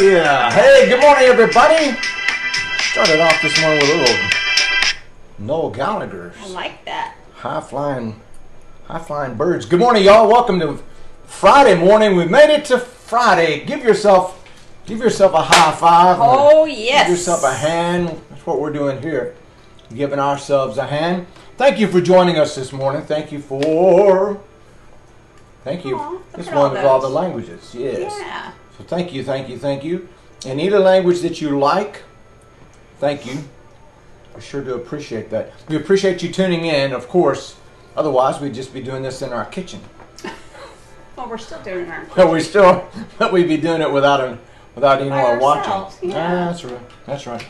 Yeah. Hey, good morning, everybody. Started off this morning with a little Noel Gallagher. I like that. High flying birds. Good morning, y'all. Welcome to Friday morning. We made it to Friday. Give yourself a high five. Oh, yes. Give yourself a hand. That's what we're doing here. Giving ourselves a hand. Thank you for joining us this morning. Thank you. Aww, it's one of all the languages. Yes. Yeah. So thank you. And either language that you like, thank you. We sure do appreciate that. We appreciate you tuning in, of course. Otherwise, we'd just be doing this in our kitchen. Well, we're still doing our. But we still, but we'd be doing it without anyone watching. Yeah. That's right.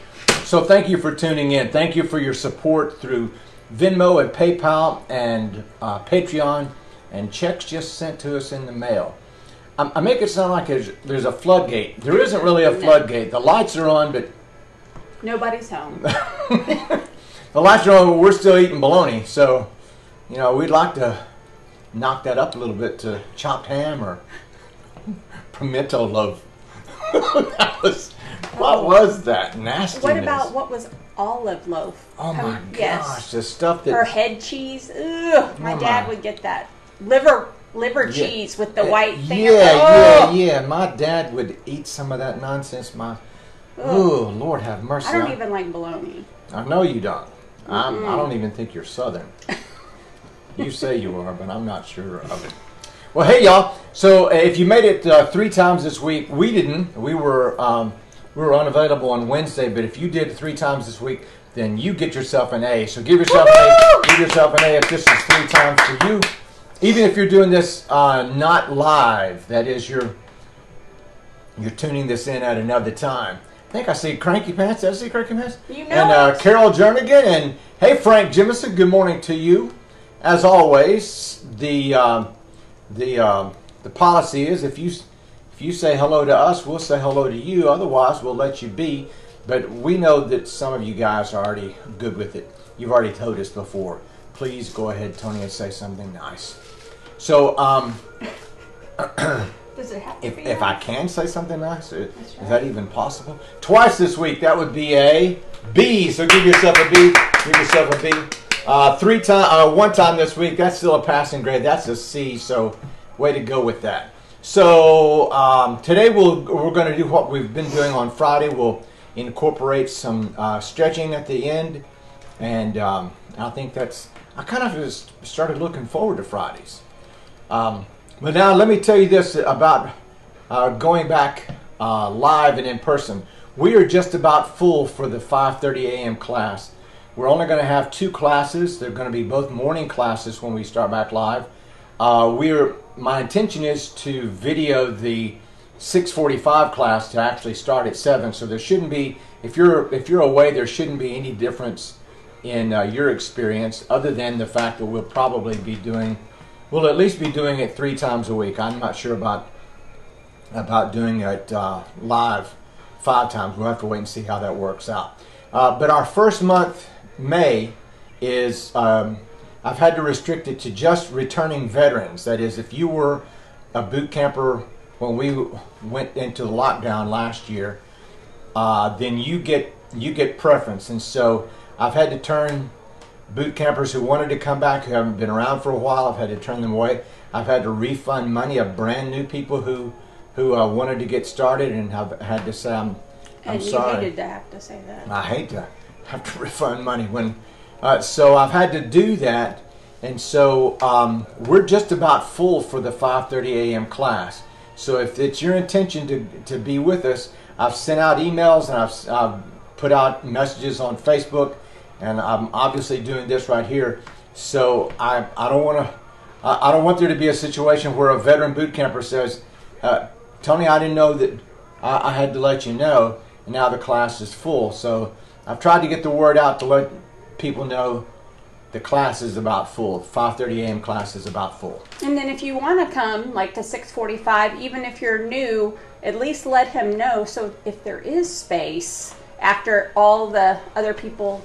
So thank you for tuning in. Thank you for your support through Venmo and PayPal and Patreon, and checks just sent to us in the mail. I make it sound like there's a floodgate. There isn't really a floodgate. The lights are on, but nobody's home. The lights are on, but we're still eating bologna. So, you know, we'd like to knock that up a little bit to chopped ham or pimento loaf. What was that nastiness? What about what was olive loaf? Oh my gosh, the stuff that... Or head cheese. Ugh, my dad would get that. Liver cheese with the white thing. Yeah. My dad would eat some of that nonsense. Oh, Lord have mercy. I don't even like bologna. I know you don't. I don't even think you're Southern. You say you are, but I'm not sure of it. Well, hey, y'all. So if you made it three times this week, we didn't. We were unavailable on Wednesday, but if you did three times this week, then you get yourself an A. So give yourself an A. Give yourself an A if this is three times for you. Even if you're doing this not live, that is, you're tuning this in at another time. I think I see Cranky Pants. Did I see Cranky Pants? You know. And Carol Jernigan. And hey, Frank Jemison. Good morning to you. As always, the policy is if you say hello to us, we'll say hello to you. Otherwise, we'll let you be. But we know that some of you guys are already good with it. You've already told us before. Please go ahead, Tony, and say something nice. So, does it have to be if nice? I can say something nice, is that even possible? Twice this week, that would be a B. So give yourself a B. Give yourself a B. One time this week, that's still a passing grade. That's a C. So, way to go with that. So today we're going to do what we've been doing on Friday. We'll incorporate some stretching at the end, and I think that's. I kind of just started looking forward to Fridays. But now let me tell you this about going back live and in person. We are just about full for the 5:30 a.m. class. We're only going to have two classes. They're going to be both morning classes when we start back live. My intention is to video the 6:45 class to actually start at 7. So there shouldn't be, if you're away, there shouldn't be any difference in your experience, other than the fact that we'll at least be doing it three times a week. I'm not sure about doing it live 5 times. We'll have to wait and see how that works out. But our first month, May, is I've had to restrict it to just returning veterans. That is, if you were a boot camper when we went into the lockdown last year, then you get preference, and so. I've had to turn boot campers who wanted to come back, who haven't been around for a while, I've had to turn them away. I've had to refund money of brand new people who wanted to get started, and I've had to say I'm sorry. And you hated to have to say that. I hate to have to refund money. So I've had to do that, and so we're just about full for the 5:30 a.m. class. So if it's your intention to be with us, I've sent out emails, and I've put out messages on Facebook. And I'm obviously doing this right here, so I don't want there to be a situation where a veteran boot camper says, "Tony, I didn't know that I had to let you know." And now the class is full, so I've tried to get the word out to let people know the class is about full. 5:30 a.m. class is about full. And then if you want to come, like to 6:45, even if you're new, at least let him know. So if there is space after all the other people.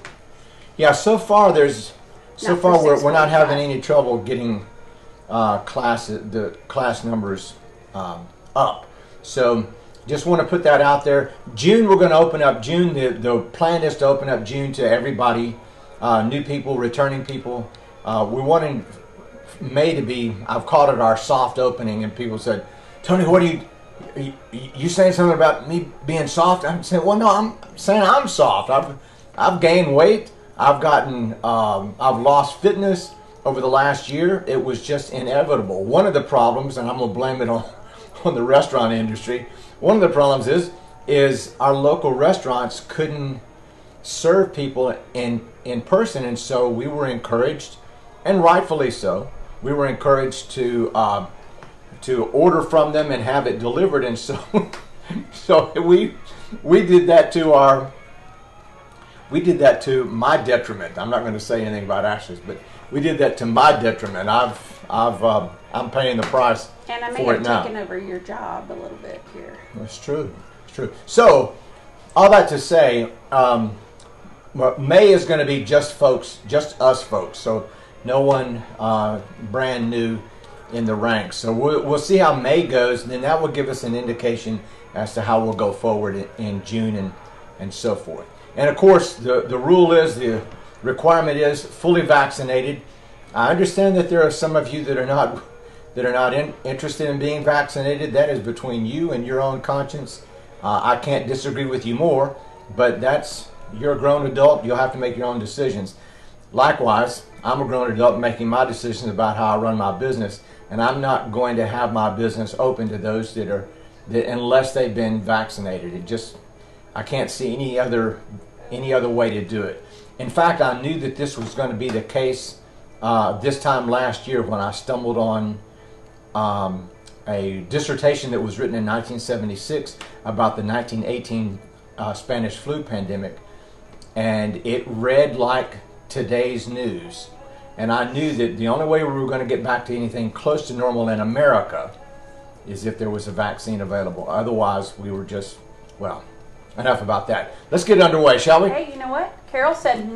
Yeah, so far we're not having any trouble getting the class numbers up. So Just want to put that out there. June, we're going to open up June. The plan is to open up June to everybody, new people, returning people. We're wanting May to be, I've called it our soft opening, and people said, Tony, what are you saying something about me being soft? I'm saying, well, no, I'm saying I'm soft. I've gained weight. I've gotten, I've lost fitness over the last year. It was just inevitable. One of the problems, and I'm going to blame it on the restaurant industry, one of the problems is our local restaurants couldn't serve people in person, and so we were encouraged, and rightfully so, we were encouraged to order from them and have it delivered, and so we did that to our, we did that to my detriment. I'm not going to say anything about Ashley's, but we did that to my detriment. I'm paying the price for it now. And I may have taken over your job a little bit here. That's true. It's true. So, all that to say, May is going to be just folks, just us folks. So, no one brand new in the ranks. So, we'll see how May goes, and then that will give us an indication as to how we'll go forward in June and so forth. And, of course, the rule is, the requirement is fully vaccinated. I understand that there are some of you that are not interested in being vaccinated. That is between you and your own conscience. I can't disagree with you more, but that's, you're a grown adult. You'll have to make your own decisions. Likewise, I'm a grown adult making my decisions about how I run my business, and I'm not going to have my business open to those that are, unless they've been vaccinated. It just, I can't see any other way to do it. In fact, I knew that this was going to be the case this time last year when I stumbled on a dissertation that was written in 1976 about the 1918 Spanish flu pandemic, and it read like today's news. And I knew that the only way we were going to get back to anything close to normal in America is if there was a vaccine available. Otherwise, we were just, well, enough about that. Let's get underway, shall we? Hey, you know what? Carol said,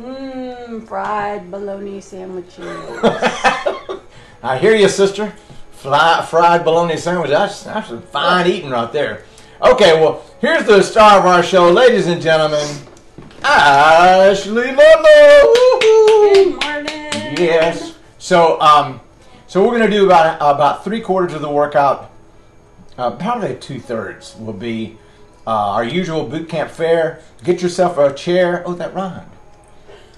fried bologna sandwiches. I hear you, sister. Fried bologna sandwiches. That's some fine eating right there. Okay, well, here's the star of our show, ladies and gentlemen, Ashley Ludlow. Good morning. Yes. So, so we're going to do about 3/4 of the workout. Probably 2/3 will be our usual boot camp fare. Get yourself a chair. Oh, that rhymed.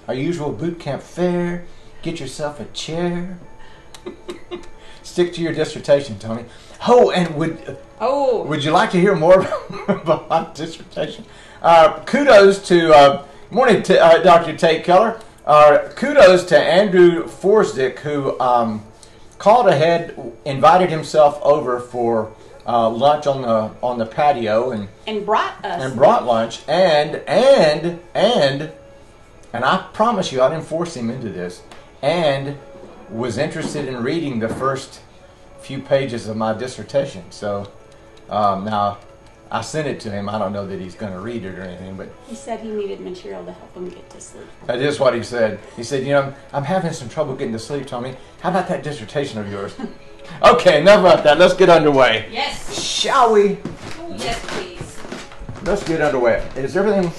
Our usual boot camp fare. Get yourself a chair. Stick to your dissertation, Tony. Oh, and would you like to hear more about my dissertation? Kudos to morning, Dr. Tate Keller. Kudos to Andrew Forsdick, who called ahead, invited himself over for lunch on the patio, and brought us lunch, and I promise you I didn't force him into this, and was interested in reading the first few pages of my dissertation. So now I sent it to him. I don't know that he's going to read it or anything, but he said he needed material to help him get to sleep. That is what he said. He said, you know, I'm having some trouble getting to sleep, Tony. How about that dissertation of yours? Okay, enough about that. Let's get underway. Yes. Shall we? Yes, please. Let's get underway. Is everything...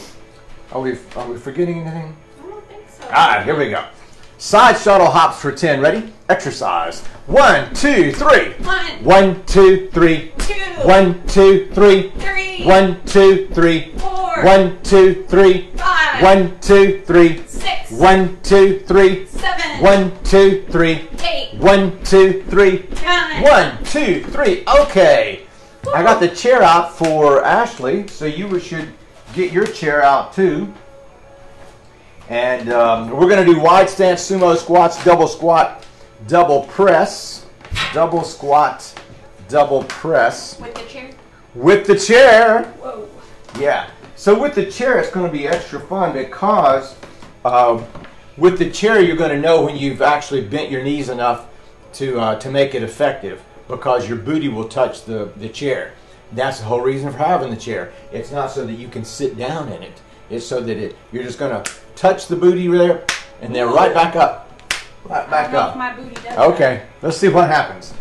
Are we forgetting anything? I don't think so. All right, here we go. Side shuttle hops for 10. Ready? Exercise. 1, 2, 3. 1. 1, 2, 3. 2. 1, 2, 3. 3. 1, 2, 3. 4. 1, 2, 3. 5. 1, 2, 3. 6. 1, 2, 3. 7. 1, 2, 3. 8. 1, 2, 3. 9. 1, 2, 3. Okay. Woo. I got the chair out for Ashley, so you should get your chair out too. And we're going to do wide stance sumo squats, double squat, double press. Double squat, double press. With the chair? With the chair. Whoa. Yeah. So with the chair, it's going to be extra fun because with the chair, you're going to know when you've actually bent your knees enough to make it effective, because your booty will touch the chair. That's the whole reason for having the chair. It's not so that you can sit down in it. It's so that you're just going to touch the booty there, and then right back up. Right back up. My booty does. Okay, let's see what happens.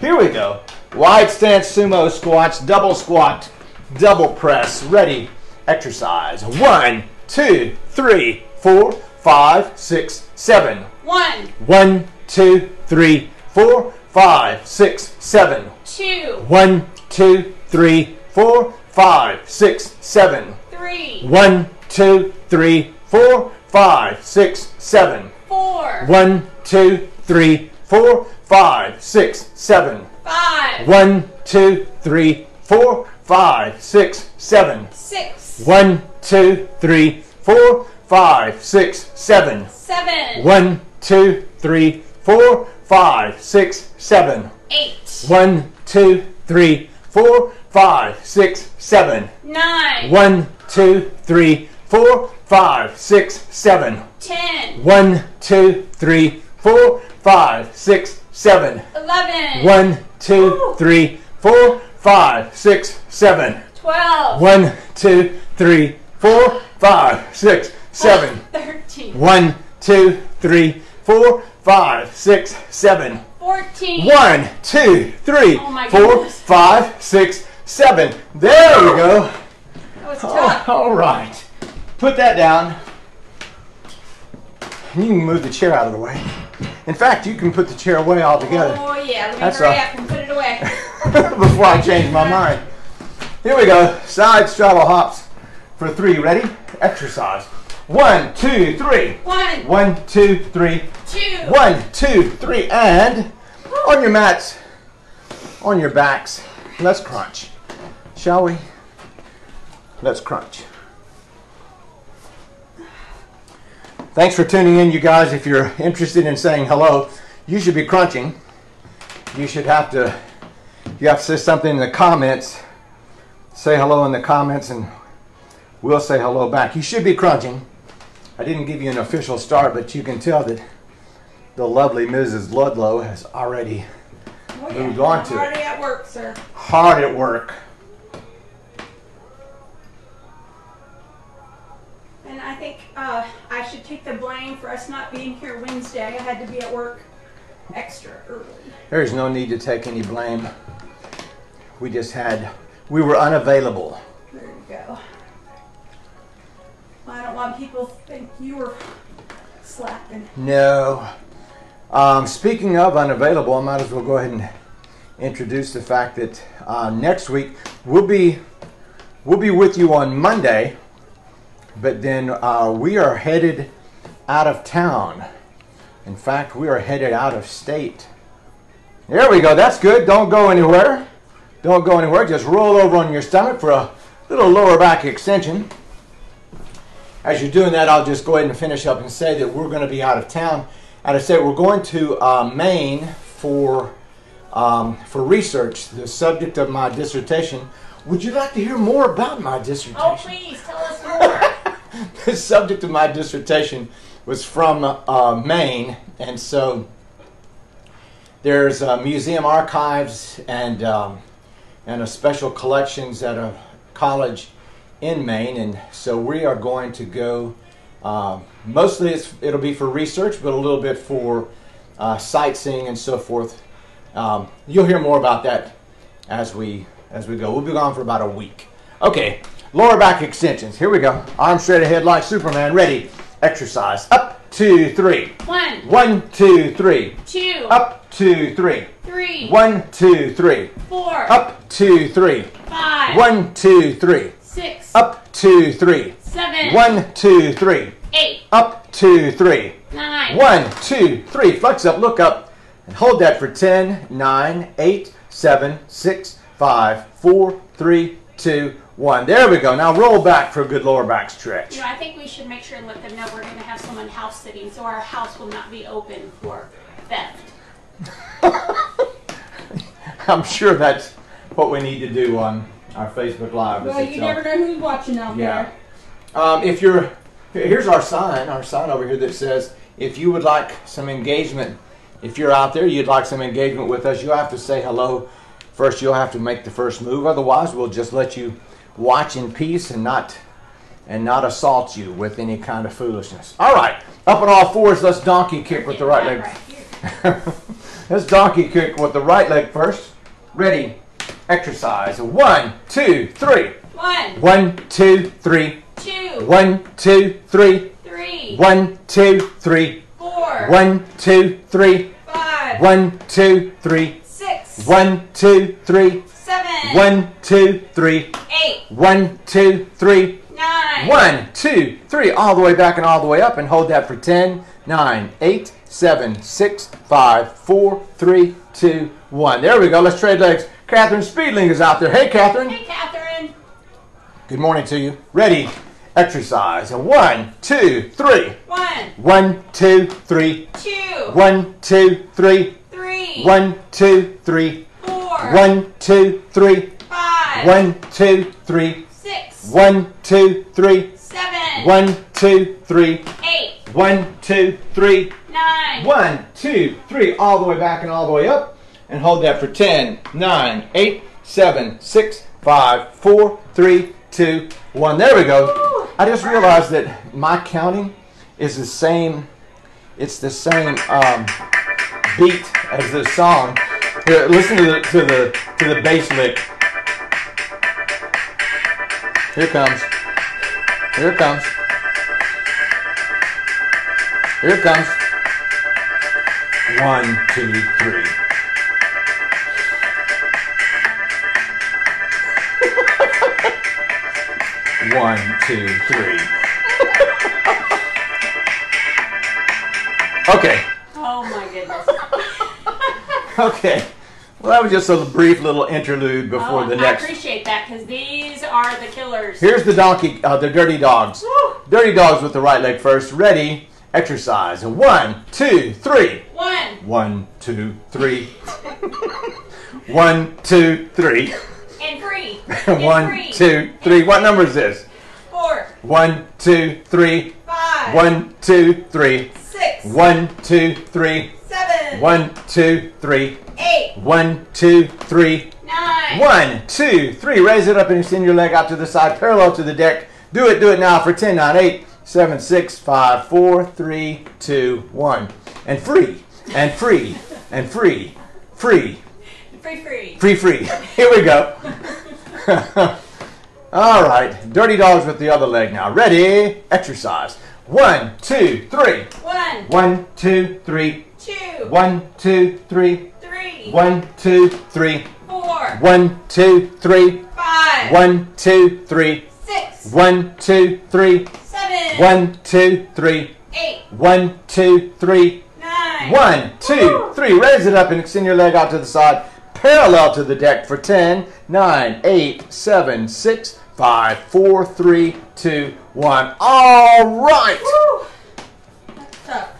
Here we go. Wide stance sumo squats, double squat, double press, ready, exercise. 1, 2, 3, 4, 5, 6, 7. 1. 1, 2, 3, 4, 5, 6, 7. 2. 1, 2, 3, 4, 5, 6, 7. 3. 1, 2, 3, 4, 5, 6, 7. 4. 1, 2, 3, 4, 5, 6, 7. 5. 1, 2, 3, 4, 5, 6, 7. 6. 1, 2, 3, 4, 5, 6, 7. 7. 1, 2, 3, 4, 5, 6, 7. 8. 1, 2, 3, 4, 5, 6, 7. 9. 1, 2, 3, 4, 5, 6, 7. 10. 1, 2, 3, 4, 5, 6, 7. 11. 1, 2, 3, 4, 5, 6, 7. 12. 1, 2, 3, 4, 5, 6, 7. 13. 1, 2, 3, 4, 5, 6, 7. 14. 1, 2, 3, 4, 5, 6, 7. There we go. That was tough. All right. Put that down. You can move the chair out of the way. In fact, you can put the chair away altogether. Oh, yeah. Let me hurry up and put it away. Before I change my mind. Here we go. Side straddle hops for 3. Ready? Exercise. 1, 2, 3. 1. 1, 2, 3. 2. 1, 2, 3. And on your mats, on your backs, let's crunch. Shall we? Let's crunch. Thanks for tuning in, you guys. If you're interested in saying hello, you should be crunching. You should have to, if you have to say something in the comments, say hello in the comments and we'll say hello back. You should be crunching. I didn't give you an official start, but you can tell that the lovely Mrs. Ludlow has already moved on to it. Hard at work, sir. Hard at work. And I think I should take the blame for us not being here Wednesday. I had to be at work extra early. There's no need to take any blame. We just had, we were unavailable. There you go. Well, I don't want people to think you were slacking. No. Speaking of unavailable, I might as well go ahead and introduce the fact that next week we'll be with you on Monday. But then we are headed out of town. In fact, we are headed out of state. There we go. That's good. Don't go anywhere. Don't go anywhere. Just roll over on your stomach for a little lower back extension. As you're doing that, I'll just go ahead and finish up and say that we're going to be out of town. Out of state, we're going to Maine for research. The subject of my dissertation. Would you like to hear more about my dissertation? Oh, please. Tell us more. The subject of my dissertation was from Maine, and so there's museum archives and a special collections at a college in Maine, and so we are going to go. Mostly it'll be for research, but a little bit for sightseeing and so forth. You'll hear more about that as we go. We'll be gone for about a week. Okay. Lower back extensions. Here we go. Arms straight ahead like Superman. Ready. Exercise. Up, 2, 3. 1. 1, 2, 3. 2. Up, 2, 3. 3. 1, 2, 3. 4. Up, 2, 3. 5. 1, 2, 3. 6. Up, 2, 3. 7. 1, 2, 3. 8. Up, 2, 3. 9. 1, 2, 3. Flex up, look up, and hold that for 10, 9, 8, 7, 6, 5, 4, 3, 2, 1. There we go. Now roll back for a good lower back stretch. You know, I think we should make sure and let them know we're going to have someone house sitting, so our house will not be open for theft. I'm sure that's what we need to do on our Facebook Live. Well, you never know who's watching out there. If you're, here's our sign over here that says, if you would like some engagement, if you're out there, you'd like some engagement with us, you'll have to say hello. First, you'll have to make the first move. Otherwise, we'll just let you watch in peace and not assault you with any kind of foolishness. All right, up on all fours, let's donkey kick with the right leg. Right. Let's donkey kick with the right leg first. Ready, exercise. 1, 2, 3. One. 1, 2, 3. 2. 1, 2, 3. 3. 1, 2, 3. 4. 1, 2, 3. 5. 1, 2, 3. 6. 1, 2, 3. 7. 1, 2, 3. 8. 1, 2, 3. 9. 1, 2, 3. All the way back and all the way up, and hold that for 10. 9, 8, 7, 6, 5, 4, 3, 2, 1. There we go. Let's trade legs. Catherine Speedling is out there. Hey, Catherine. Hey, Catherine. Good morning to you. Ready? Exercise. 1, 2, 3. 1. 1, 2, 3. 2. 1, 2, 3. 3. 1, 2, 3. 4. 1, 2, 3. 5. 1, 2, 3. 6. 1, 2, 3. 7. 1, 2, 3. 8. 1, 2, 3. 9. 1, 2, 3. All the way back and all the way up. And hold that for 10, 9, 8, 7, 6, 5, 4, 3, 2, 1. There we go. Ooh, I just realized that my counting is the same. It's the same beat as this song. Here, listen to the bass lick. Here it comes. Here it comes. Here it comes. 1, 2, 3. One, two, three. Okay. Oh my goodness. Okay. Well, that was just a brief little interlude before the next. I appreciate that, because these are the killers. Here's the donkey, the dirty dogs. Woo. Dirty dogs with the right leg first. Ready? Exercise. 1, 2, 3. 1. 1, 2, 3. 1, 2, 3. And 3. 1, 2, 3. What number is this? 4. 1, 2, 3. 5. 1, 2, 3. 6. 1, 2, 3. 7. 1, 2, 3. 8. 1, 2, 3. 9. 1, 2, 3. Raise it up and extend your leg out to the side, parallel to the deck. Do it now for 10, 9, 8, 7, 6, 5, 4, 3, 2, 1. And free. And free. And free. Free. Free, free. Free, free. Here we go. All right. Dirty dogs with the other leg now. Ready? Exercise. 1, 2, 3. 1. 1, 2, 3. 2. 1, 2, 3. 3. 1, 2, 3. 4. 1, 2, 3. 5. 1, 2, 3. 6. 1, 2, 3. 7. 1, 2, 3. 8. 1, 2, 3. 9. 1, 2, 3. Raise it up and extend your leg out to the side, parallel to the deck for 10, 9, 8, 7, 6, 5, 4, 3, 2, 1. All right. Woo.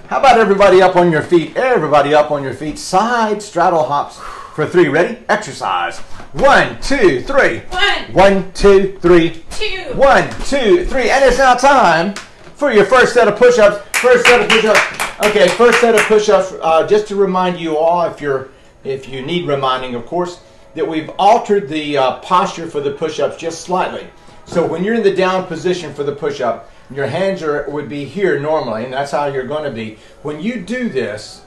How about everybody up on your feet? Everybody up on your feet. Side straddle hops for 3. Ready? Exercise. 1, 2, 3. 1. 1, 2, 3. 2. 1, 2, 3. And it's now time for your first set of push-ups. First set of push-ups. Okay, first set of push-ups. Just to remind you all, if you need reminding, of course, that we've altered the posture for the push-ups just slightly. So when you're in the down position for the push-up, your hands would be here normally, and that's how you're going to be. When you do this,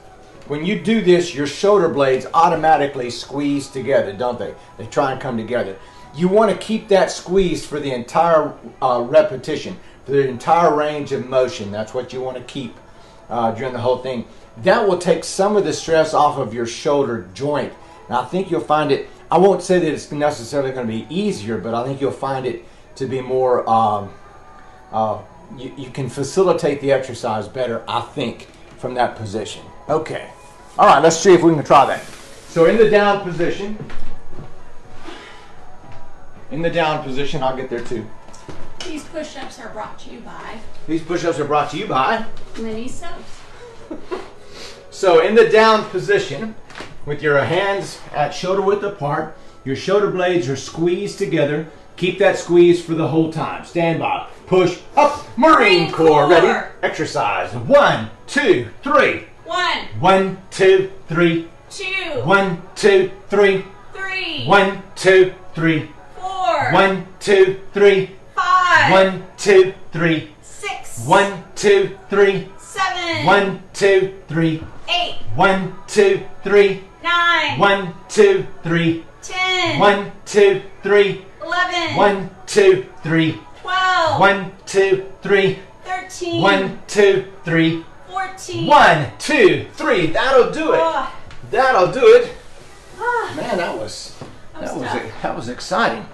your shoulder blades automatically squeeze together, don't they? They try and come together. You want to keep that squeezed for the entire repetition, for the entire range of motion. That's what you want to keep during the whole thing. That will take some of the stress off of your shoulder joint. And I think you'll find it, I won't say that it's necessarily going to be easier, but I think you'll find it to be more, you can facilitate the exercise better, I think, from that position. Okay. All right, let's see if we can try that. So in the down position, I'll get there too. These push-ups are brought to you by. These push-ups are brought to you by. Mini soaps. So in the down position, with your hands at shoulder width apart, your shoulder blades are squeezed together. Keep that squeeze for the whole time. Stand by. Push up. Marine Corps. Ready? Exercise. 1, 2, 3. 1. 1, 2, 3. 2. 1, 2, 3. 3. 1, 2, 3. 4. 1, 2, 3. 5. 1, 2, 3. 6. 1, 2, 3. 7. 1, 2, 3. 8. 1, 2, 3. 9. 1, 2, 3. 10. 1, 2, 3. 11. 11. 1, 2, 3. 12. 1, 2, 3. 13. 1, 2, 3. 14. 1, 2, 3. That'll do it. Oh. That'll do it. Oh. Man, that was exciting.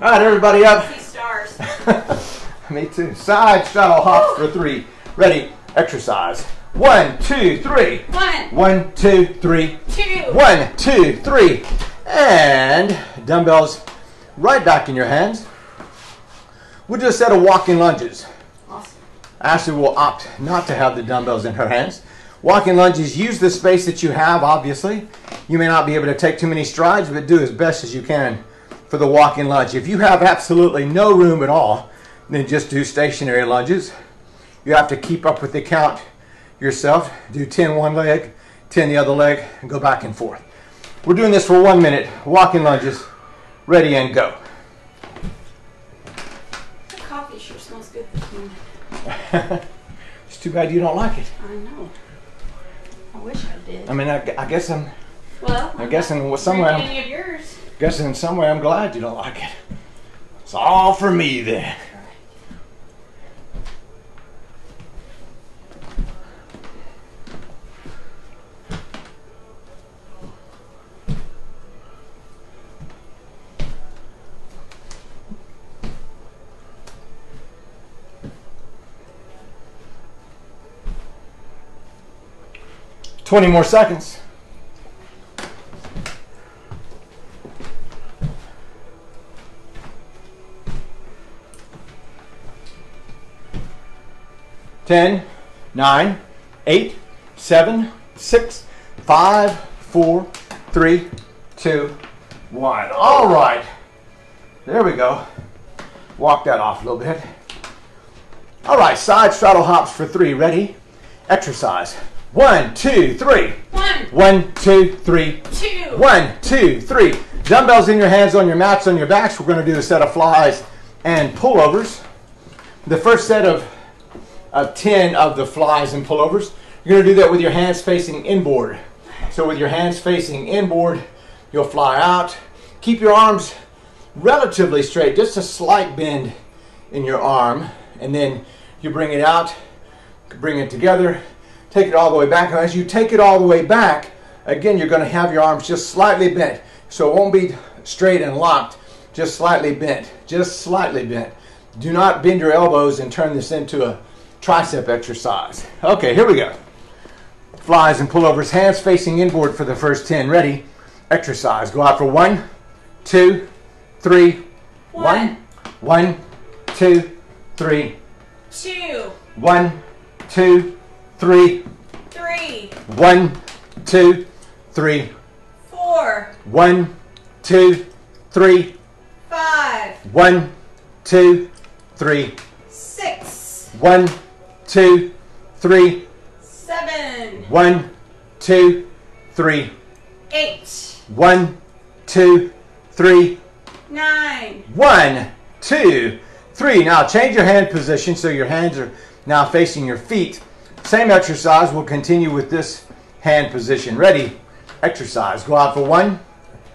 All right, everybody up. I see stars. Me too. Side shuttle hops for 3. Ready? Exercise. 1, 2, 3. 1. 1, 2, 3. 2. 1, 2, 3. And dumbbells right back in your hands. We'll do a set of walking lunges. Awesome. Ashley will opt not to have the dumbbells in her hands. Walking lunges, use the space that you have, obviously. You may not be able to take too many strides, but do as best as you can for the walking lunge. If you have absolutely no room at all, then just do stationary lunges. You have to keep up with the count yourself. Do 10 one leg, 10 the other leg, and go back and forth. We're doing this for 1 minute. Walking lunges, ready and go. The coffee sure smells good this morning. It's too bad you don't like it. I know. I wish I did. I mean, I guess I'm. Well, I'm guessing somewhere. Any of yours? Guessing somewhere. I'm glad you don't like it. It's all for me then. Right. 20 more seconds. Ten, 9, 8, 7, 6, 5, 4, 3, 2, 1. All right. There we go. Walk that off a little bit. All right. Side straddle hops for 3. Ready? Exercise. 1, 2, 3. 1. 1, 2, 3. 2. 1, 2, 3. Dumbbells in your hands, on your mats, on your backs. We're going to do a set of flies and pullovers. The first set of 10 of the flies and pullovers. You're going to do that with your hands facing inboard. So with your hands facing inboard, you'll fly out. Keep your arms relatively straight, just a slight bend in your arm, and then you bring it out, bring it together, take it all the way back. And as you take it all the way back, again, you're going to have your arms just slightly bent. So it won't be straight and locked, just slightly bent, just slightly bent. Do not bend your elbows and turn this into a tricep exercise. Okay, here we go. Flies and pullovers, hands facing inboard for the first 10. Ready? Exercise. Go out for 1, 2, 3. 1. 1, 2, 3. 2. 1, 2, 3. 3. 1, 2, 3. 4. 1, 2, 3. 5. 1, 2, 3. 6. 1, 2, 3. 7. 1, 2, 3. 8. 1, 2, 3. 9. 1, 2, 3. Now change your hand position so your hands are now facing your feet. Same exercise. We'll continue with this hand position. Ready? Exercise. Go out for 1,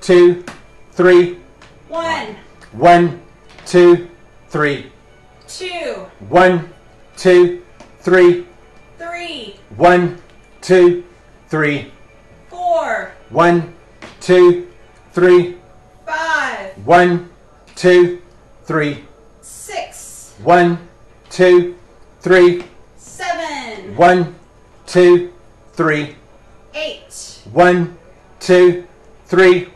2, 3. 1. 1, 2, 3. 2. 1, 2, 3. 3. 1, 2, 3. 4. 1, 2, 3. 5. 1, 2, 3. 6. 1, 2, 3. 7. 1, 2, 3. 8. 1, 2, 3.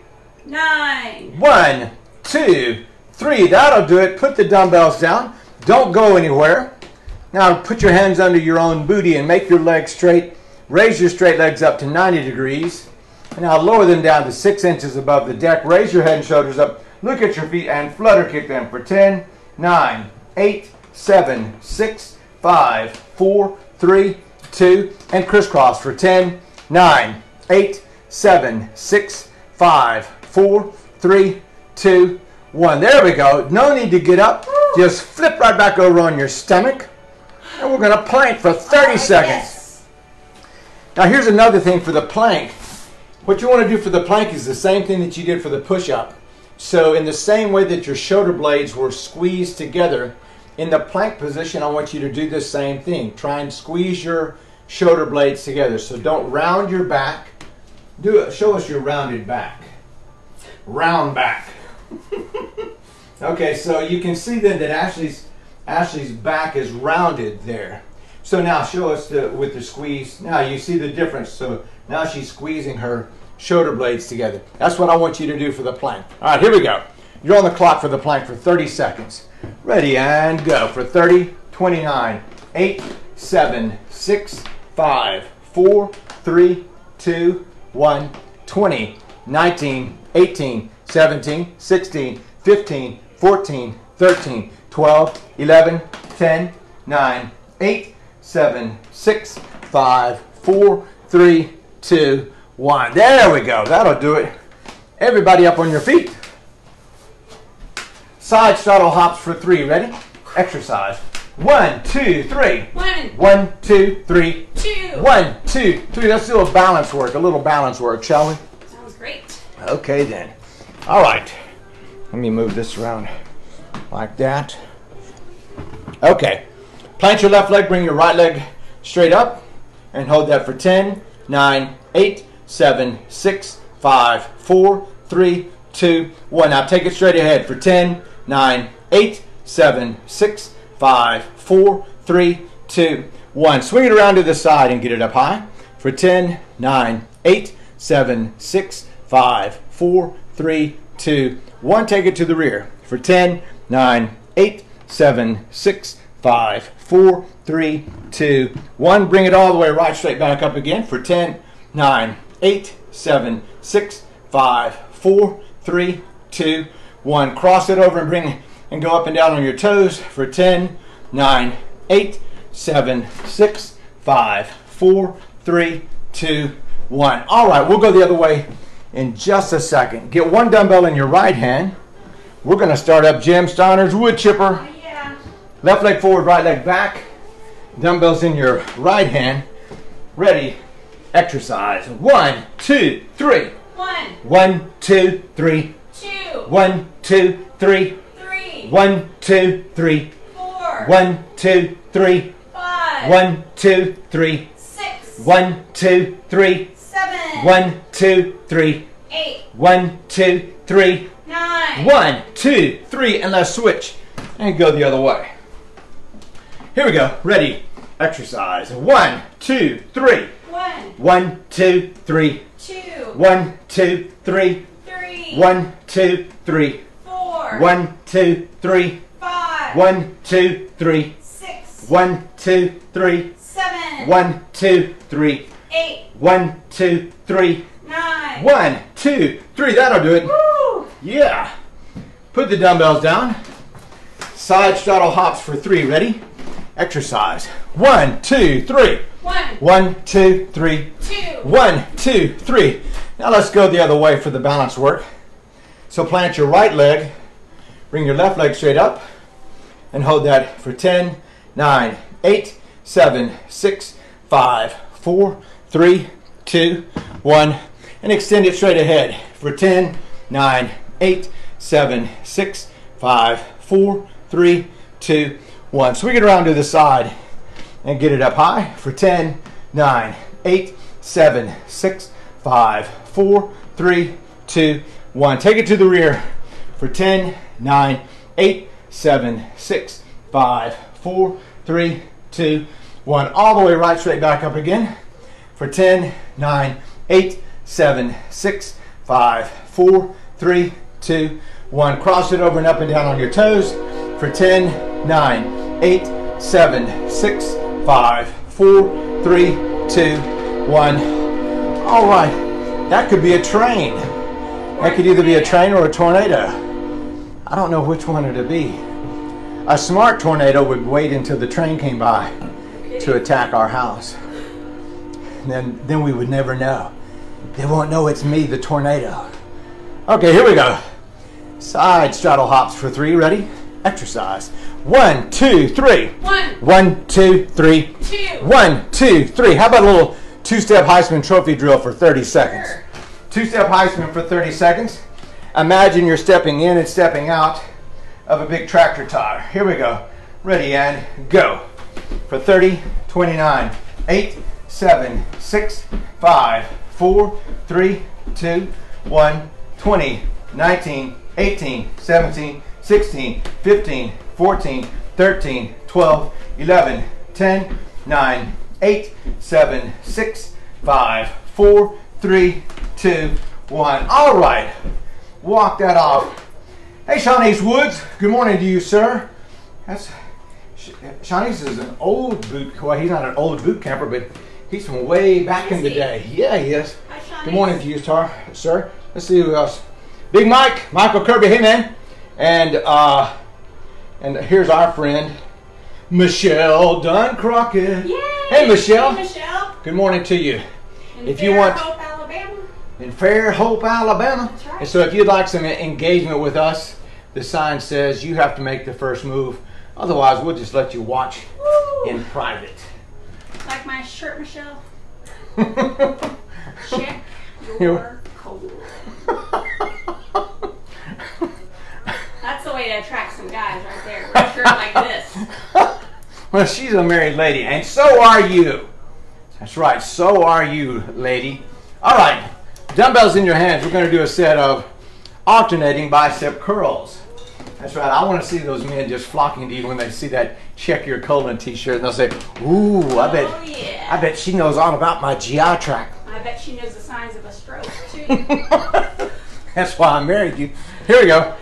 9. 1, 2, 3. That'll do it. Put the dumbbells down. Don't go anywhere. Now put your hands under your own booty and make your legs straight. Raise your straight legs up to 90 degrees. And now lower them down to 6 inches above the deck. Raise your head and shoulders up. Look at your feet and flutter kick them for 10, 9, 8, 7, 6, 5, 4, 3, 2, and crisscross for 10, 9, 8, 7, 6, 5, 4, 3, 2, 1. There we go. No need to get up. Just flip right back over on your stomach. And we're going to plank for 30 seconds. Yes. Now here's another thing for the plank. What you want to do for the plank is the same thing that you did for the push-up. So in the same way that your shoulder blades were squeezed together, in the plank position, I want you to do the same thing. Try and squeeze your shoulder blades together. So don't round your back. Do it. Show us your rounded back. Round back. Okay, so you can see then that Ashley's back is rounded there. So now show us with the squeeze. Now you see the difference. So now she's squeezing her shoulder blades together. That's what I want you to do for the plank. All right, here we go. You're on the clock for the plank for 30 seconds. Ready and go for 30, 29, 8, 7, 6, 5, 4, 3, 2, 1, 20, 19, 18, 17, 16, 15, 14, 13, 12, 11, 10, 9, 8, 7, 6, 5, 4, 3, 2, 1. There we go. That'll do it. Everybody up on your feet. Side straddle hops for 3. Ready? Exercise. 1, 2, 3. 1. 1, 2, 3. 2. 1, 2, 3. Let's do a balance work, shall we? Sounds great. Okay then. All right. Let me move this around like that. Okay. Plant your left leg, bring your right leg straight up, and hold that for 10, 9, 8, 7, 6, 5, 4, 3, 2, 1. Now take it straight ahead for 10, 9, 8, 7, 6, 5, 4, 3, 2, 1. Swing it around to the side and get it up high for 10, 9, 8, 7, 6, 5, 4, 3, 2, 1. Take it to the rear for 10, 9, 8, 7, 6, 5, 4, 3, 2, 1. Bring it all the way right straight back up again for 10, 9, 8, 7, 6, 5, 4, 3, 2, 1. Cross it over and bring and go up and down on your toes for 10, 9, 8, 7, 6, 5, 4, 3, 2, 1. All right, we'll go the other way in just a second. Get one dumbbell in your right hand. We're going to start up Jim Steiner's wood chipper. Left leg forward, right leg back. Dumbbells in your right hand. Ready, exercise. 1, 2, 3. 1. 1, 2, 3. 2. 1, 2, 3. 3. 1, 2, 3. 4. 1, 2, 3. 5. 1, 2, 3. 6. 1, 2, 3. 7. 1, 2, 3. 8. 1, 2, 3. 9. 1, 2, 3, and let's switch and go the other way. Here we go. Ready, exercise. 1, 2, 3. 1. 1, 2, 3. 2. 1, 2, 3. 3. 1, 2, 3. 4. 1, 2, 3. 5. 1, 2, 3. 6. 1, 2, 3. 7. 1, 2, 3. 8. 1, 2, 3. 9. 1, 2, 3. That'll do it. Woo! Yeah. Put the dumbbells down. Side straddle hops for 3. Ready? Exercise. 1, 2, 3. 1. 1, 2, 3. 2. 1, 2, 3. Now let's go the other way for the balance work. So plant your right leg, bring your left leg straight up, and hold that for 10, 9, 8, 7, 6, 5, 4, 3, 2, 1. And extend it straight ahead for 10, 9, 8, 7, 6, 5, 4, 3, 2, 1. Swing it around to the side and get it up high for 10, 9, 8, 7, 6, 5, 4, 3, 2, 1. Take it to the rear for 10, 9, 8, 7, 6, 5, 4, 3, 2, 1. All the way right straight back up again for 10, 9, 8, 7, 6, 5, 4, 3, 2, 1. Cross it over and up and down on your toes for 10, 9, 8, 7, 6, 5, 4, 3, 2, 1. All right, that could be a train. That could either be a train or a tornado. I don't know which one it'd be. A smart tornado would wait until the train came by to attack our house. And then we would never know. They won't know it's me, the tornado. Okay, here we go. Side straddle hops for 3. Ready? Exercise. 1, 2, 3. 1. 1, 2, 3. 2. 1, 2, 3. How about a little two-step Heisman Trophy drill for 30 seconds? Sure. Two-step Heisman for 30 seconds. Imagine you're stepping in and stepping out of a big tractor tire. Here we go. Ready and go. For 30, 29, 8, 7, 6, 5, 4, 3, 2, 1, 20, 19, 18, 17, 16, 15, 14, 13, 12, 11, 10, 9, 8, 7, 6, 5, 4, 3, 2, 1. All right. Walk that off. Hey, Shawnees Woods. Good morning to you, sir. That's Shawnees is an old boot. Well, he's not an old boot camper, but he's from way back in the day. Yeah, he is. Good morning to you, sir. Let's see who else. Big Mike, Michael Kirby. Hey, man. And here's our friend, Michelle Duncrockett. Yay! Hey, Michelle. Hey, Michelle. Good morning to you. In Fair Hope, Alabama. That's right. And so if you'd like some engagement with us, the sign says you have to make the first move. Otherwise, we'll just let you watch in private. Like my shirt, Michelle. Check your cold. That's the way to attract some guys right there. Wear a shirt like this. Well, she's a married lady, and so are you. That's right, so are you, lady. All right, dumbbells in your hands. We're going to do a set of alternating bicep curls. That's right. I want to see those men just flocking to you when they see that check your colon t-shirt, and they'll say, ooh, I bet she knows all about my GI tract. I bet she knows the signs of a stroke, too. That's why I married you. Here we go.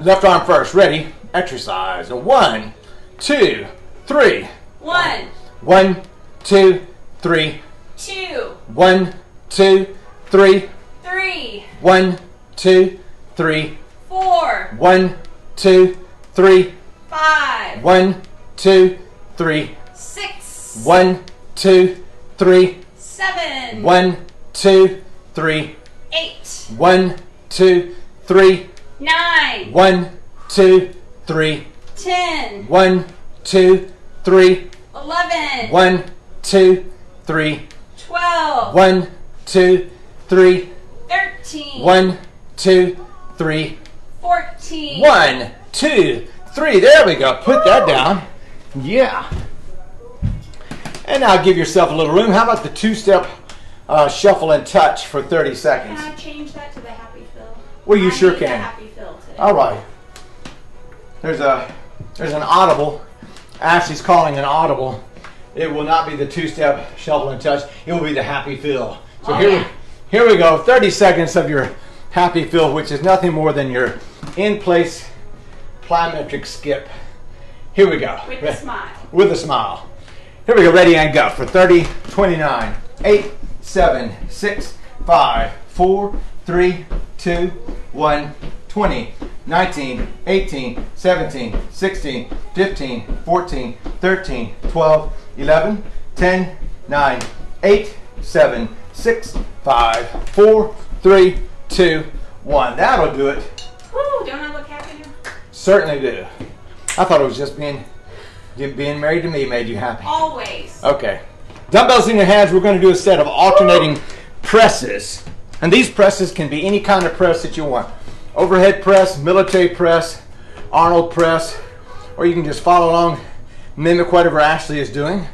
Left arm first. Ready? Exercise. 1, 2, 3. 1. 1, 2, 3. 2. 1, 2, 3. 3. 1, 2, 3. 4. 1, 2, 3. 5. 1, 2, 3. 6. 1, 2, 3. 7. 1, 2, 3. 8. 1, 2, 3. 9. 1, 2, 3. 10. 1, 2, 3. 11. 1, 2, 3. 12. 1, 2, 3. 13. 1, 2, 3. 14. 1, 2, 3. There we go. Put that down. Yeah. And now give yourself a little room. How about the two-step shuffle and touch for 30 seconds? Can I change that to the happy fill? Well, you sure can. Happy fill today. All right. There's an audible. Ashley's calling an audible. It will not be the two-step shuffle and touch. It will be the happy fill. So here we go. 30 seconds of your happy fill, which is nothing more than your in-place plyometric skip. Here we go. With a smile. With a smile. Here we go. Ready and go. For 30, 29, 8, 7, 6, 5, 4, 3, 2, 1, 20, 19, 18, 17, 16, 15, 14, 13, 12, 11, 10, 9, 8, 7, 6, 5, 4, 3, 2, 1. That'll do it. Woo, don't I look happy now? Certainly do. I thought it was just being married to me made you happy. Always. Okay. Dumbbells in your hands. We're going to do a set of alternating presses. And these presses can be any kind of press that you want. Overhead press, military press, Arnold press, or you can just follow along, mimic whatever Ashley is doing.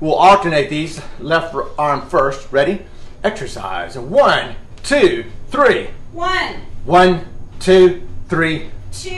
We'll alternate these. Left arm first. Ready? Exercise. 1, 2, 3. 1. 1, 2, 3. 2.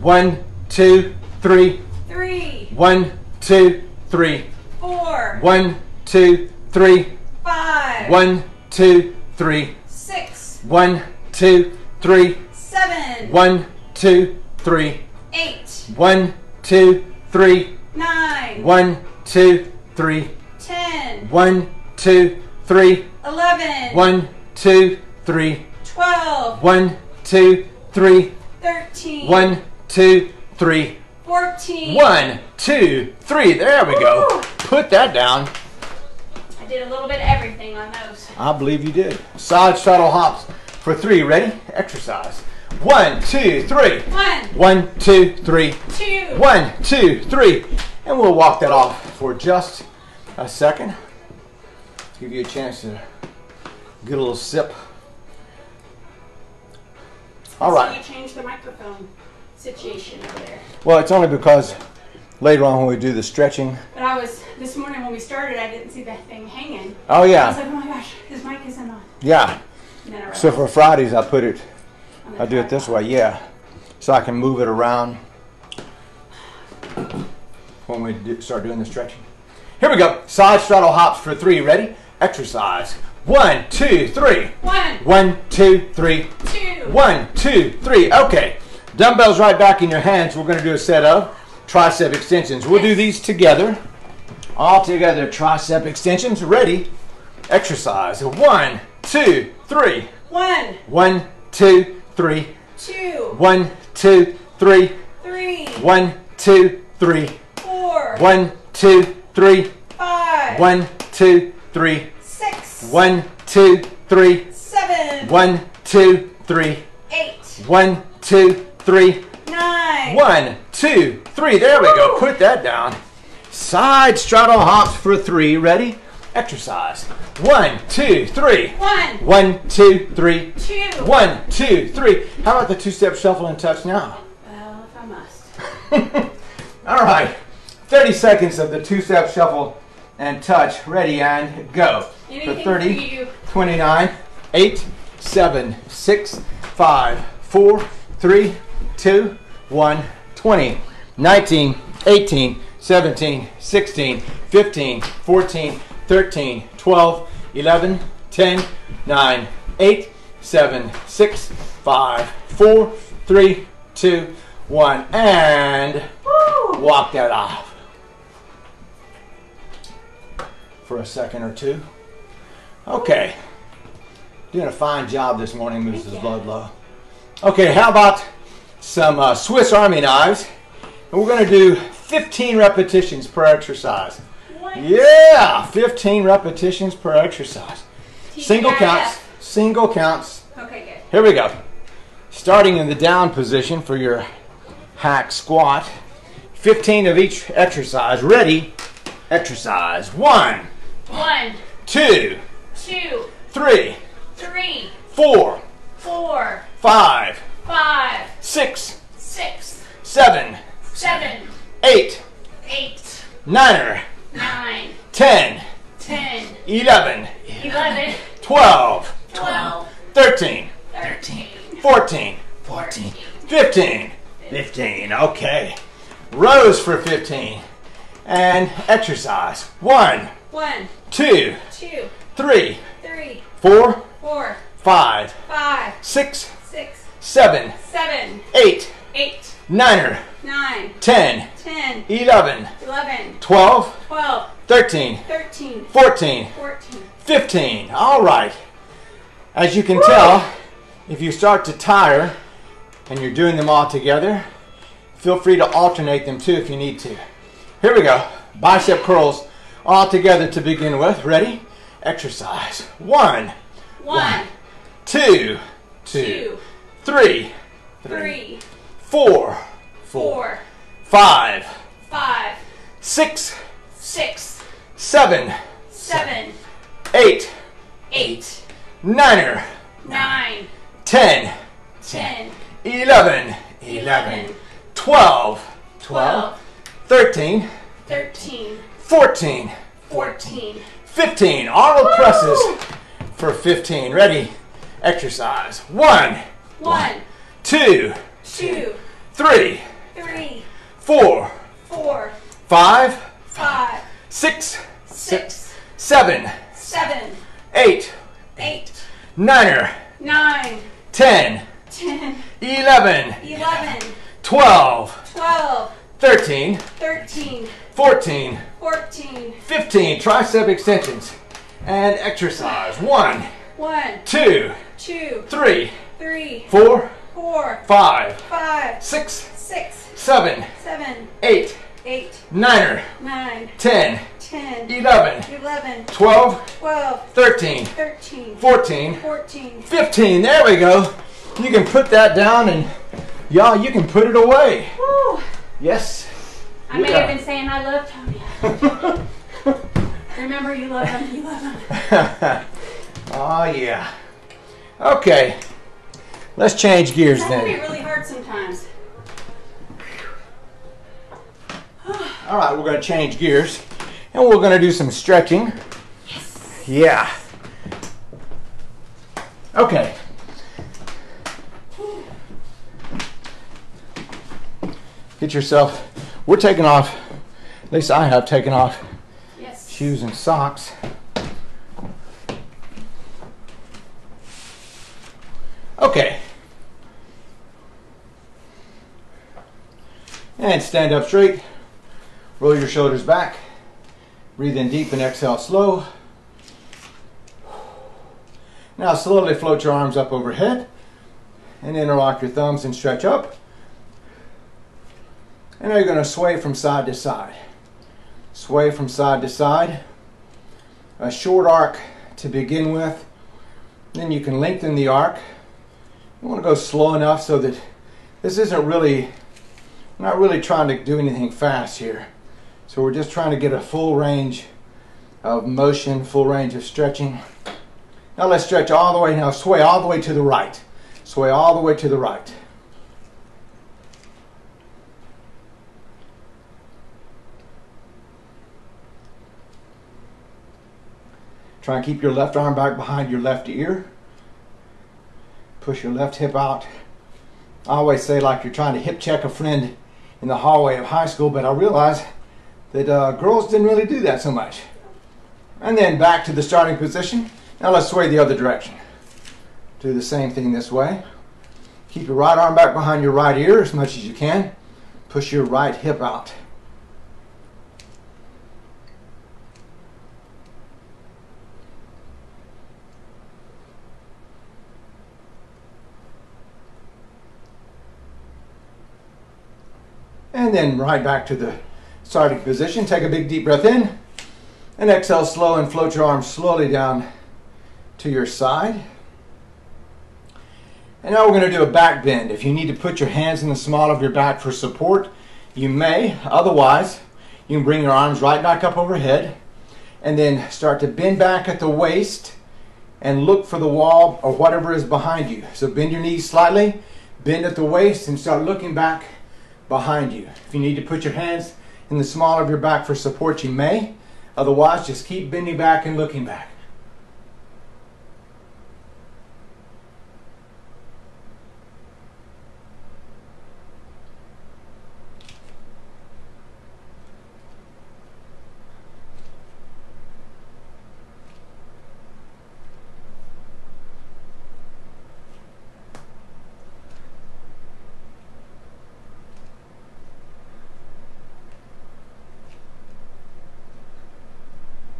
1, 2, 3. 3. 1, 2, 3. 4. 1, 2, 3. 5. 1, 2, 3. 6. 1, 2, 3. 7. 1, 2, 3. 8. 1, 2, 3. 9. 1, 2, 3. 10. 1, 2, 3. 11. 1, 2, 3. 12. 1, 2, 3. 13. 1, 2, 3. 14. 1, 2, 3. There we go. Woo. Put that down. I did a little bit of everything on those. I believe you did. Side shuttle hops for 3. Ready? Exercise. 1, 2, 3. 1. 1, 2, 3. 2. 1, 2, 3. And we'll walk that off for just a second. Give you a chance to get a little sip. All right. So you changed the microphone situation over there. Well, it's only because later on when we do the stretching. But I was, this morning when we started, I didn't see that thing hanging. Oh, yeah. I was like, oh my gosh, his mic isn't on. Yeah. So for Fridays, I put it, I do it this way, yeah. So I can move it around when we start doing the stretching. Here we go. Side straddle hops for three. Ready? Exercise. 1, 2, 3. 1. 1, 2, 3. 2. 1, 2, 3. Okay. Dumbbells right back in your hands. We're going to do a set of tricep extensions. We'll do these together. All together, tricep extensions. Ready? Exercise. 1, 2, 3. 1. 1, 2, 3. 2. 1, 2, 3. 3. 1, 2, 3. 4. 1, 2, 3. 5. 1, 2, 3. 6. 1, 2, 3. 7. 1, 2, 3. 8. 1, 2, 3. 9. 1, 2, 3. There we go. Put that down. Side straddle hops for 3. Ready? Exercise. 1, 2, 3. 1. 1, 2, 3. 2. 1, 2, 3. How about the two-step shuffle and touch now? Well, if I must. All right. 30 seconds of the two-step shuffle and touch. Ready and go. For 30, 29, 8, 7, 6, 5, 4, 3, 2, 1, 20, 19, 18, 17, 16, 15, 14, 13, 12, 11, 10, 9, 8, 7, 6, 5, 4, 3, 2, 1, and walk that off for a second or two. Okay, doing a fine job this morning, Mrs. Ludlow. Okay, how about some Swiss Army knives? And we're going to do 15 repetitions per exercise. Yeah, 15 repetitions per exercise. Single counts, single counts. Okay, good. Here we go. Starting in the down position for your hack squat. 15 of each exercise. Ready? Exercise. 1. 1. 2. 2. 3. 3. 4. 4. 5. 5. 6. 6. 7. 7. 8. 8. 9. 9. 10. 10. 11. 11. 12. 12. 13. 13. 14. 14. 15. 15. Okay. Rows for 15. And exercise. 1. 1. 2. 2. 3. 3. 4. 4. 5. 5. 6. 6. 7. 7. 8. 8. 9. 9. 10. 10. 11. 11. 12. 12. 13. 13. 14. 14. 15. All right. As you can tell, if you start to tire and you're doing them all together, feel free to alternate them too if you need to. Here we go. Bicep curls all together to begin with. Ready? Exercise. 1. 1. 2. 2. 3. 3. 4. 4. 5. 5. 6. 6. 7. 7. 8. 8. 9. 9. 10. 10. 11. 11. 12. 12. 13. 13. 14. 14. 15. Arnold presses for 15. Ready? Exercise. 1. 1. 2. 2. 3. 3. 4. 4. 5. 5. 6. 6. 7. 7. 8. 8. 9. 9. 10. 10. 11. 11. 12. 12. 13. 13. 14. 14. 15. Tricep extensions and exercise. 1. 1. 2. 2. 3. 3. 4. 4. 5. 5. 6. 6. 7. 7. 8. 8. 9. 9. 10. 10. 11. 11. 12. 12. 13. 13. 14. 14. 15. There we go. You can put that down and y'all, you can put it away. Woo. Yes. I may have been saying I love Tony. Remember, you love him. You love him. Oh yeah. Okay. Let's change gears then. That can be really hard sometimes. All right, we're going to change gears, and we're going to do some stretching. Yes. Yeah. Okay. Get yourself. We're taking off. At least I have taken off shoes and socks. Okay. And stand up straight. Roll your shoulders back. Breathe in deep and exhale slow. Now slowly float your arms up overhead and interlock your thumbs and stretch up. And now you're going to sway from side to side. Sway from side to side. A short arc to begin with. Then you can lengthen the arc. You want to go slow enough so that this isn't really, we're not really trying to do anything fast here. So we're just trying to get a full range of motion, full range of stretching. Now let's stretch all the way, now sway all the way to the right. Sway all the way to the right. Try and keep your left arm back behind your left ear. Push your left hip out. I always say like you're trying to hip check a friend in the hallway of high school, but I realize that girls didn't really do that so much. And then back to the starting position. Now let's sway the other direction. Do the same thing this way. Keep your right arm back behind your right ear as much as you can. Push your right hip out. And then right back to the starting position. Take a big deep breath in and exhale slow and float your arms slowly down to your side. And now we're going to do a back bend. If you need to put your hands in the small of your back for support, you may. Otherwise, you can bring your arms right back up overhead and then start to bend back at the waist and look for the wall or whatever is behind you. So bend your knees slightly, bend at the waist and start looking back behind you. If you need to put your hands in the small of your back for support, you may. Otherwise, just keep bending back and looking back.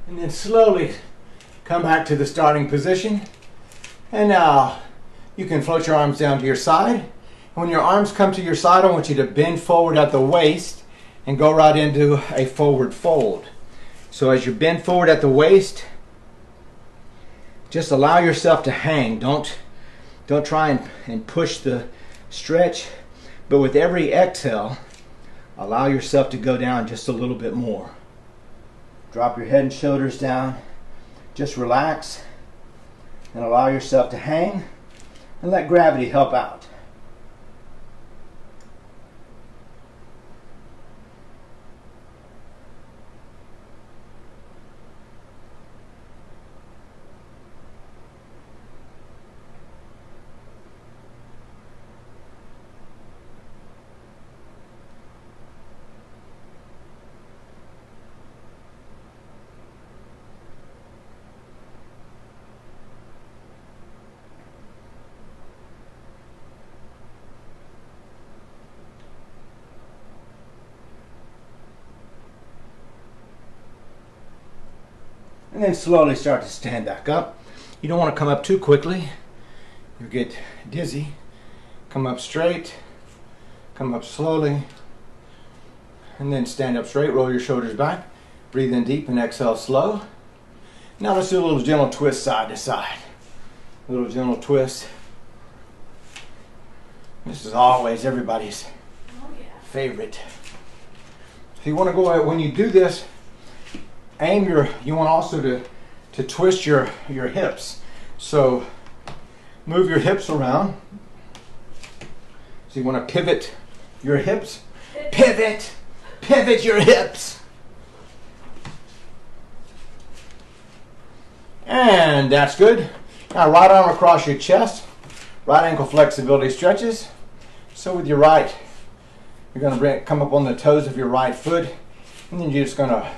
And then slowly come back to the starting position. And now you can float your arms down to your side. When your arms come to your side, I want you to bend forward at the waist and go right into a forward fold. So as you bend forward at the waist, just allow yourself to hang. Don't try and push the stretch. But with every exhale, allow yourself to go down just a little bit more. Drop your head and shoulders down. Just relax and allow yourself to hang and let gravity help out. And then slowly start to stand back up. You don't want to come up too quickly. You'll get dizzy. Come up straight. Come up slowly. And then stand up straight. Roll your shoulders back. Breathe in deep and exhale slow. Now let's do a little gentle twist side to side. A little gentle twist. This is always everybody's favorite. So you want to go ahead, when you do this, aim your, you want also to twist your hips. So move your hips around So you want to pivot your hips. Pivot! Pivot your hips! And that's good. Now right arm across your chest. Right ankle flexibility stretches. So with your right, you're going to come up on the toes of your right foot, and then you're just going to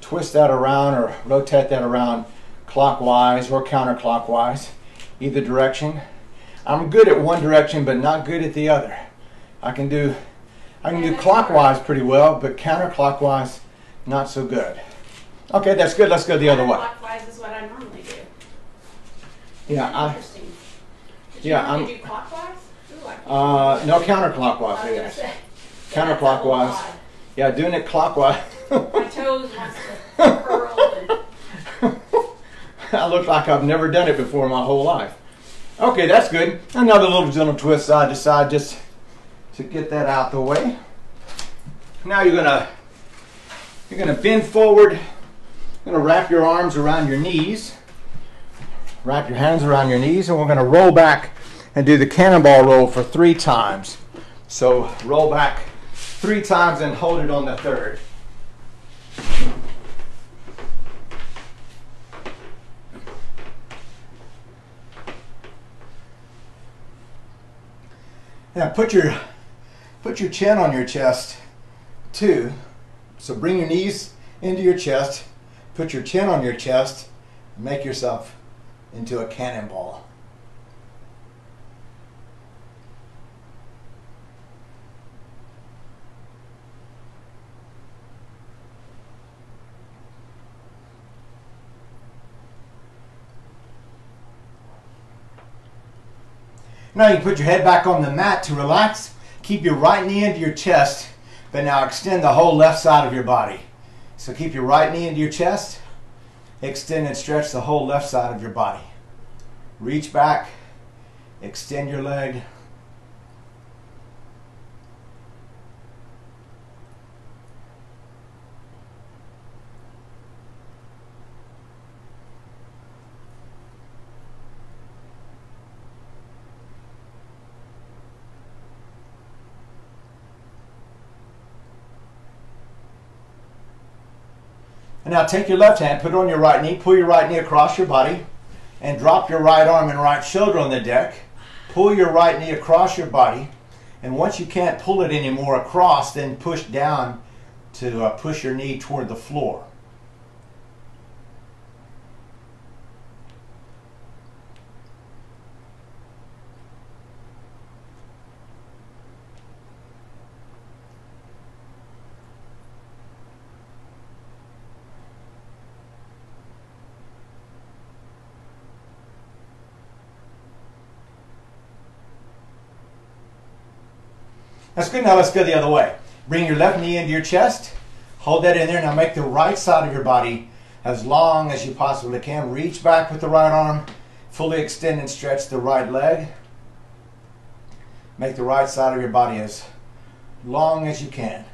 twist that around or rotate that around clockwise or counterclockwise, either direction. I'm good at one direction but not good at the other. I can do clockwise pretty well, but counterclockwise not so good. Okay, that's good. Let's go the other way. Clockwise is what I normally do. Yeah, do clockwise? Ooh, no, counterclockwise. Yes. Counterclockwise. Yeah, doing it clockwise. My toes must have curled. I look like I've never done it before in my whole life. Okay, that's good. Another little gentle twist side to side just to get that out the way. Now you're gonna bend forward. You're gonna wrap your arms around your knees. Wrap your hands around your knees, and we're gonna roll back and do the cannonball roll for 3 times. So roll back 3 times and hold it on the 3rd. Now put your chin on your chest too. So bring your knees into your chest, put your chin on your chest, and make yourself into a cannonball. Now you can put your head back on the mat to relax. Keep your right knee into your chest, but now extend the whole left side of your body. So keep your right knee into your chest, extend and stretch the whole left side of your body. Reach back, extend your leg. And now take your left hand, put it on your right knee, pull your right knee across your body, and drop your right arm and right shoulder on the deck. Pull your right knee across your body, and once you can't pull it anymore across, then push down to push your knee toward the floor. That's good. Now let's go the other way. Bring your left knee into your chest. Hold that in there. Now make the right side of your body as long as you possibly can. Reach back with the right arm. Fully extend and stretch the right leg. Make the right side of your body as long as you can.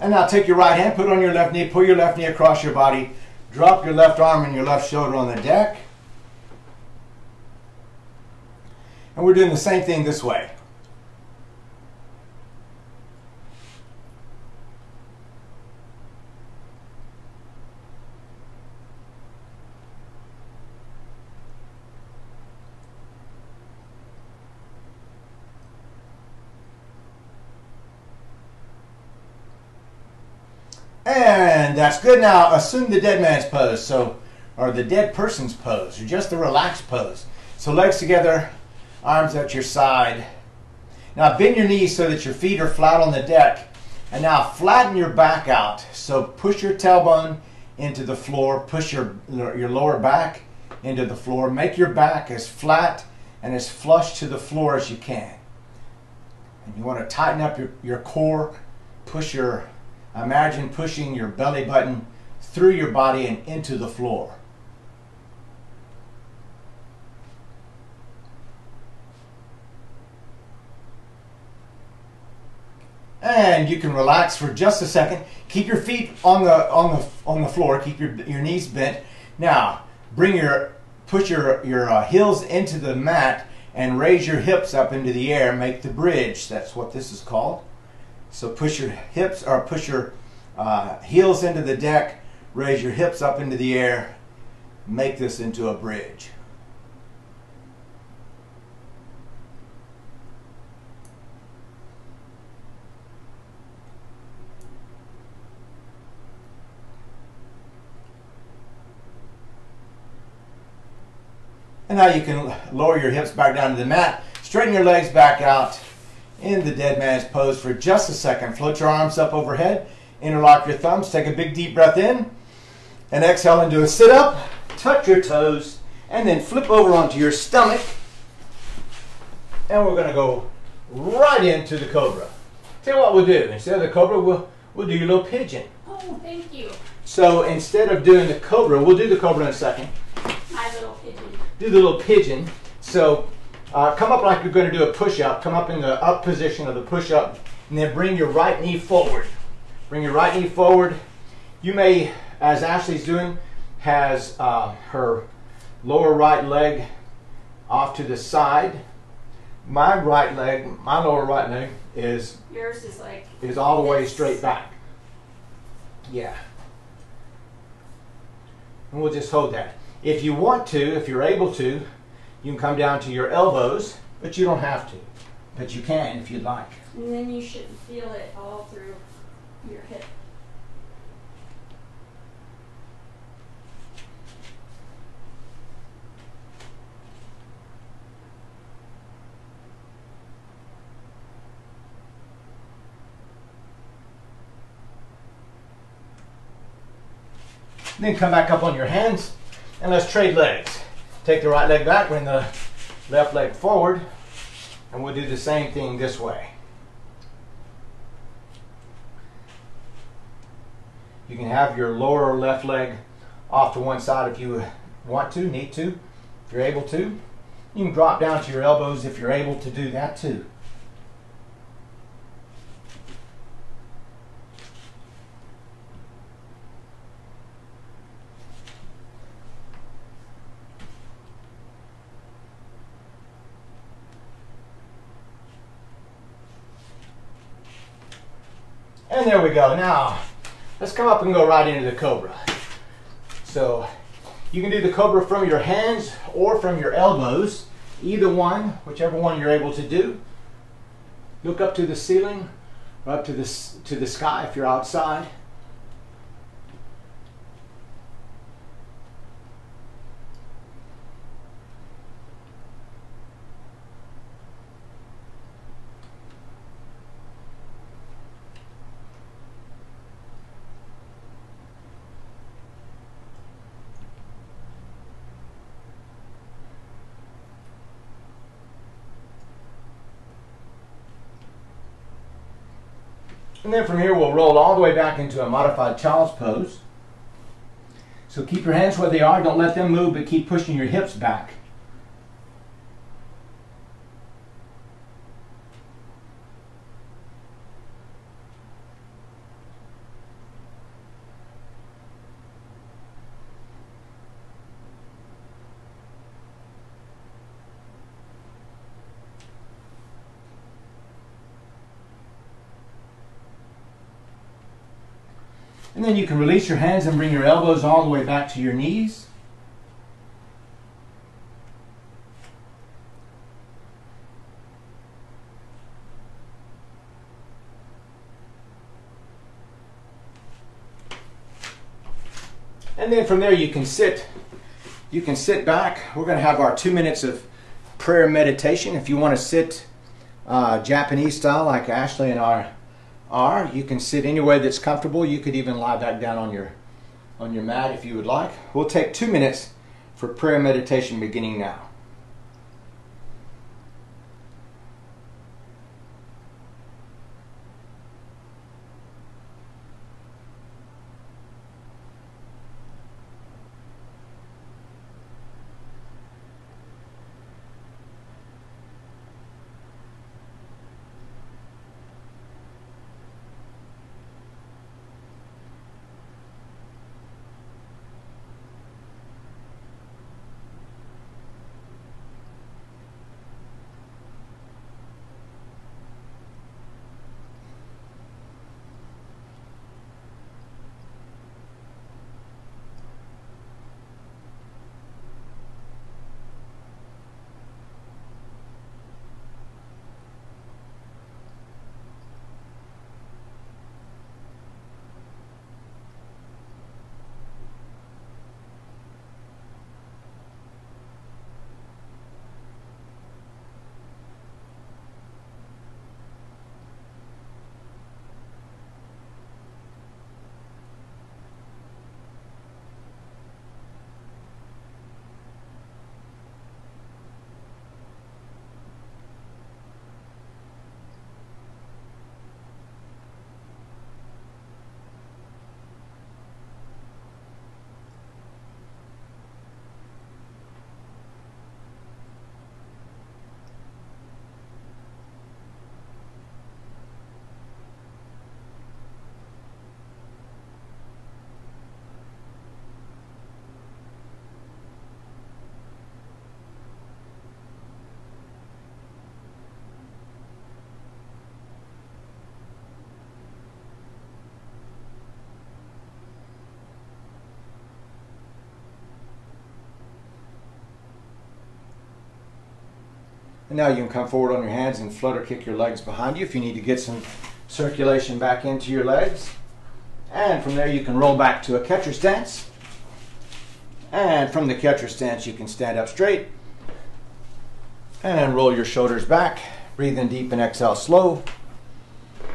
And now take your right hand, put it on your left knee, pull your left knee across your body, drop your left arm and your left shoulder on the deck. And we're doing the same thing this way. And that's good. Now assume the dead man's pose, or the dead person's pose, or just the relaxed pose. So legs together, arms at your side. Now bend your knees so that your feet are flat on the deck. And now flatten your back out. So push your tailbone into the floor, push your lower back into the floor. Make your back as flat and as flush to the floor as you can. And you want to tighten up your core, imagine pushing your belly button through your body and into the floor. and you can relax for just a second. Keep your feet on the floor. Keep your knees bent. Now, bring your push your heels into the mat and raise your hips up into the air. Make the bridge. That's what this is called. So push your hips or push your heels into the deck. Raise your hips up into the air. Make this into a bridge. And now you can lower your hips back down to the mat, straighten your legs back out in the dead man's pose for just a second. Float your arms up overhead, interlock your thumbs, take a big deep breath in, and exhale into a sit-up, touch your toes, and then flip over onto your stomach. And we're gonna go right into the cobra. Tell you what we'll do, instead of the cobra, we'll do your little pigeon. Oh, thank you. So instead of doing the cobra, we'll do the cobra in a second. My little pigeon. Do the little pigeon. So come up like you're going to do a push-up. Come up in the up position of the push-up, and then bring your right knee forward. Bring your right knee forward. You may, as Ashley's doing, has her lower right leg off to the side. My right leg, my lower right leg is... Yours is like... is all the way straight back. Yeah. And we'll just hold that. If you want to, if you're able to, you can come down to your elbows, but you don't have to. But you can if you'd like. And then you should feel it all through your hip. Then come back up on your hands. And let's trade legs. Take the right leg back, bring the left leg forward, and we'll do the same thing this way. You can have your lower left leg off to one side if you want to, need to, if you're able to. You can drop down to your elbows if you're able to do that too. And there we go. Now, let's come up and go right into the cobra. So, you can do the cobra from your hands or from your elbows. Either one, whichever one you're able to do. Look up to the ceiling or up to the sky if you're outside. And then from here, we'll roll all the way back into a modified child's pose. So keep your hands where they are. Don't let them move, but keep pushing your hips back. And then you can release your hands and bring your elbows all the way back to your knees. And then from there you can sit. You can sit back. We're going to have our 2 minutes of prayer meditation. If you want to sit Japanese style like Ashley and I are, you can sit any way that's comfortable. You could even lie back down on your mat if you would like. We'll take 2 minutes for prayer meditation beginning now. And now you can come forward on your hands and flutter kick your legs behind you if you need to get some circulation back into your legs. And from there you can roll back to a catcher stance. And from the catcher stance you can stand up straight. And roll your shoulders back. Breathe in deep and exhale slow.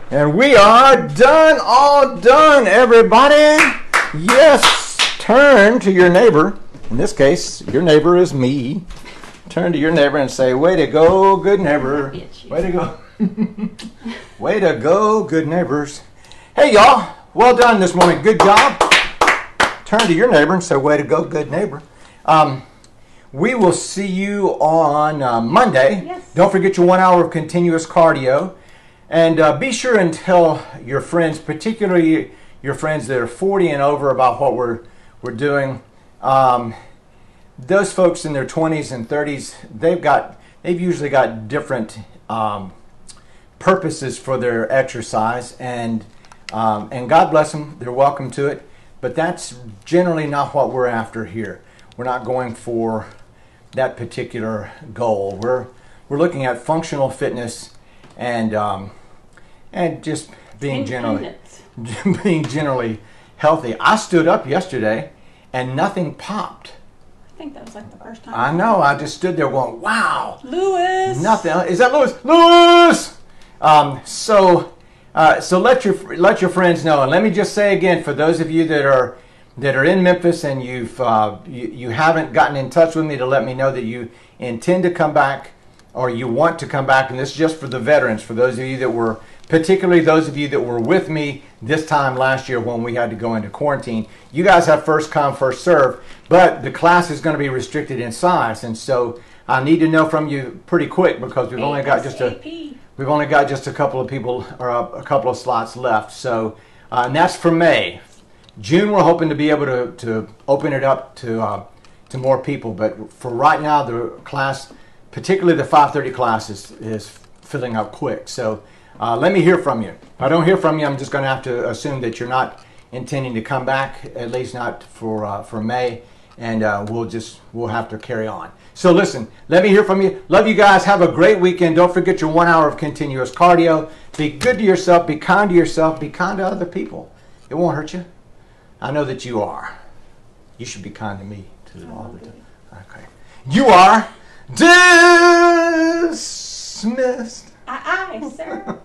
And we are done, all done, everybody. Yes, turn to your neighbor. In this case, your neighbor is me. Turn to your neighbor and say, way to go, good neighbor. Way to go. Way to go, good neighbors. Hey, y'all. Well done this morning. Good job. Turn to your neighbor and say, way to go, good neighbor. We will see you on Monday. Yes. Don't forget your 1 hour of continuous cardio. And be sure and tell your friends, particularly your friends that are 40 and over, about what we're doing. Those folks in their 20s and 30s, they've usually got different purposes for their exercise, and God bless them, they're welcome to it. But that's generally not what we're after here. We're not going for that particular goal. We're looking at functional fitness and just being generally healthy. I stood up yesterday and nothing popped. I think that was like the first time. I know. I just stood there going, "Wow, Lewis." Nothing. Is that Lewis? Lewis. So let your friends know. And let me just say again, for those of you that are in Memphis and you haven't gotten in touch with me to let me know that you intend to come back or you want to come back, and this is just for the veterans, for those of you that were, particularly those of you that were with me this time last year when we had to go into quarantine. You guys have first come, first serve, but the class is going to be restricted in size, and so I need to know from you pretty quick because we've only got just a couple of people or a couple of slots left. So and that's for May. June we're hoping to be able to open it up to more people, but for right now the class, particularly the 5:30 class, is filling up quick. So let me hear from you. If I don't hear from you, I'm just going to have to assume that you're not intending to come back, at least not for May, and we'll have to carry on. So listen, let me hear from you. Love you guys. Have a great weekend. Don't forget your 1 hour of continuous cardio. Be good to yourself. Be kind to yourself. Be kind to other people. It won't hurt you. I know that you are. You should be kind to me too all the time. Okay. You are dismissed. Aye, aye, sir.